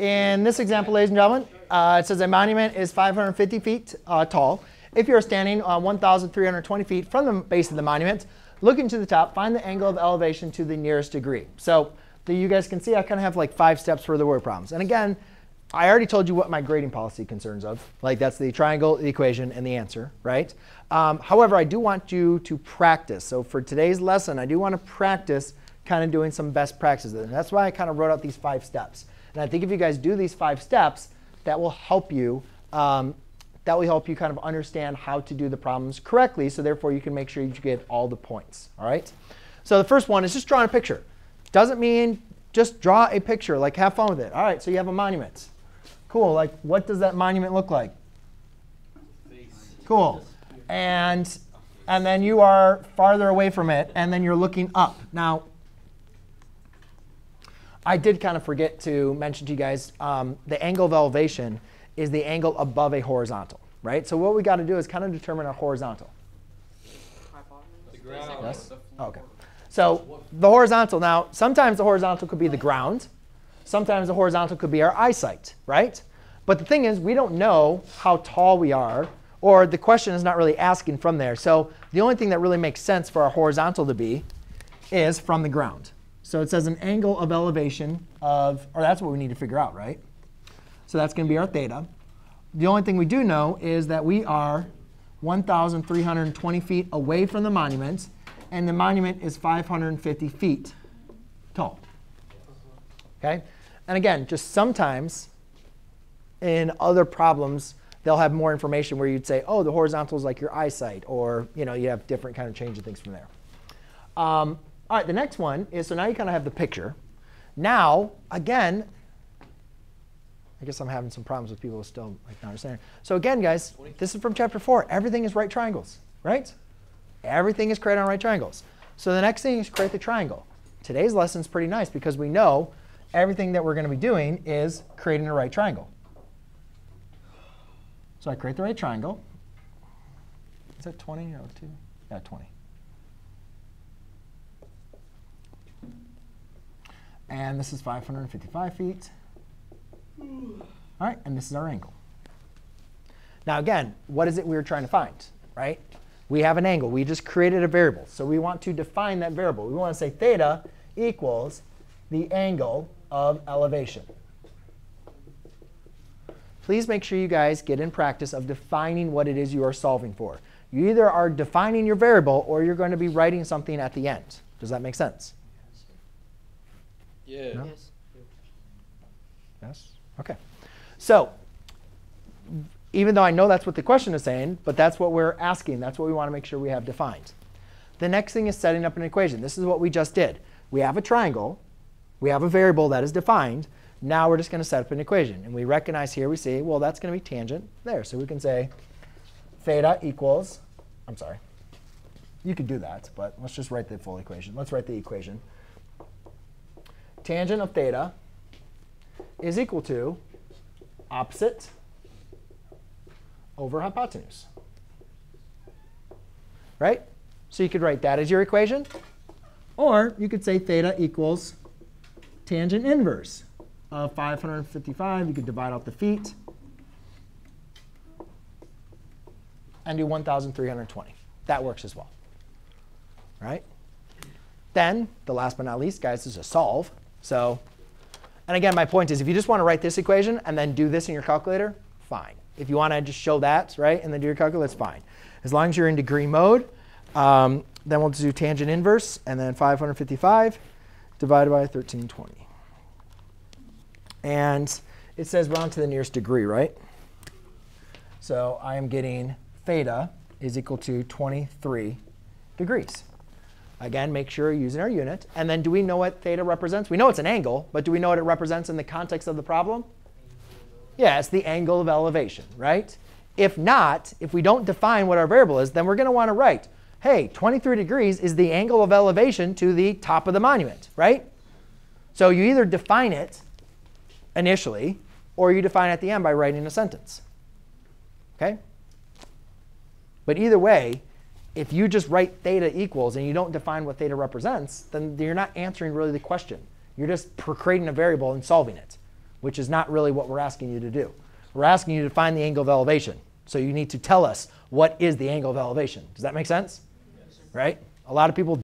in this example, ladies and gentlemen, it says a monument is 550 feet tall. If you're standing 1,320 feet from the base of the monument, looking to the top, find the angle of elevation to the nearest degree. So you guys can see I kind of have like 5 steps for the word problems. And again, I already told you what my grading policy concerns of. Like that's the triangle, the equation, and the answer, right? However, I do want you to practice. So for today's lesson, I do want to practice kind of doing some best practices. And that's why I kind of wrote out these 5 steps. And I think if you guys do these 5 steps, that will help you kind of understand how to do the problems correctly, so therefore you can make sure you get all the points. All right? So the first one is just drawing a picture. Doesn't mean just draw a picture. Like have fun with it. All right, so you have a monument. Cool. Like what does that monument look like? Cool. And then you are farther away from it, and then you're looking up. Now, I did kind of forget to mention to you guys the angle of elevation is the angle above a horizontal, right? So what we got to do is kind of determine a horizontal. The ground. Yes? Oh, OK. So the horizontal. Now, sometimes the horizontal could be the ground. Sometimes the horizontal could be our eyesight, right? But the thing is, we don't know how tall we are, or the question is not really asking from there. So the only thing that really makes sense for our horizontal to be is from the ground. So it says an angle of elevation of, or that's what we need to figure out, right? So that's going to be our theta. The only thing we do know is that we are 1,320 feet away from the monument, and the monument is 550 feet tall. Okay? And again, just sometimes in other problems, they'll have more information where you'd say, oh, the horizontal is like your eyesight, or you have different kind of change of things from there. All right, the next one is, so now you kind of have the picture. Now, again, I guess I'm having some problems with people who still not understanding. So again, guys, this is from chapter 4. Everything is right triangles, right? Everything is created on right triangles. So the next thing is create the triangle. Today's lesson is pretty nice because we know everything that we're going to be doing is creating a right triangle. So I create the right triangle. Is that 20 or 2? Yeah, 20. And this is 555 feet. All right, and this is our angle. Now again, what is it we were trying to find, right? We have an angle. We just created a variable. So we want to define that variable. We want to say theta equals the angle of elevation. Please make sure you guys get in practice of defining what it is you are solving for. You either are defining your variable, or you're going to be writing something at the end. Does that make sense? Yeah. No? Yes. Yes? OK. So even though I know that's what the question is saying, but that's what we're asking. That's what we want to make sure we have defined. The next thing is setting up an equation. This is what we just did. We have a triangle. We have a variable that is defined. Now we're just going to set up an equation. And we recognize here, we see, well, that's going to be tangent there. So we can say theta equals, I'm sorry. You could do that, but let's just write the full equation. Let's write the equation. Tangent of theta is equal to opposite over hypotenuse, right? So you could write that as your equation. Or you could say theta equals tangent inverse of 555. You could divide out the feet and do 1,320. That works as well, right? Then the last but not least, guys, is a solve. So, and again, my point is if you just want to write this equation and then do this in your calculator, fine. If you want to just show that, right, and then do your calculator, that's fine. As long as you're in degree mode, then we'll just do tangent inverse, and then 555 divided by 1320. And it says round to the nearest degree, right? So I am getting theta is equal to 23 degrees. Again, make sure you're using our unit. And then do we know what theta represents? We know it's an angle, but do we know what it represents in the context of the problem? Yeah, it's the angle of elevation, right? If not, if we don't define what our variable is, then we're going to want to write, hey, 23 degrees is the angle of elevation to the top of the monument, right? So you either define it initially, or you define it at the end by writing a sentence. OK? But either way, if you just write theta equals and you don't define what theta represents, then you're not answering really the question. You're just creating a variable and solving it. which is not really what we're asking you to do. We're asking you to find the angle of elevation. So you need to tell us what is the angle of elevation. Does that make sense? Yes. Right? A lot of people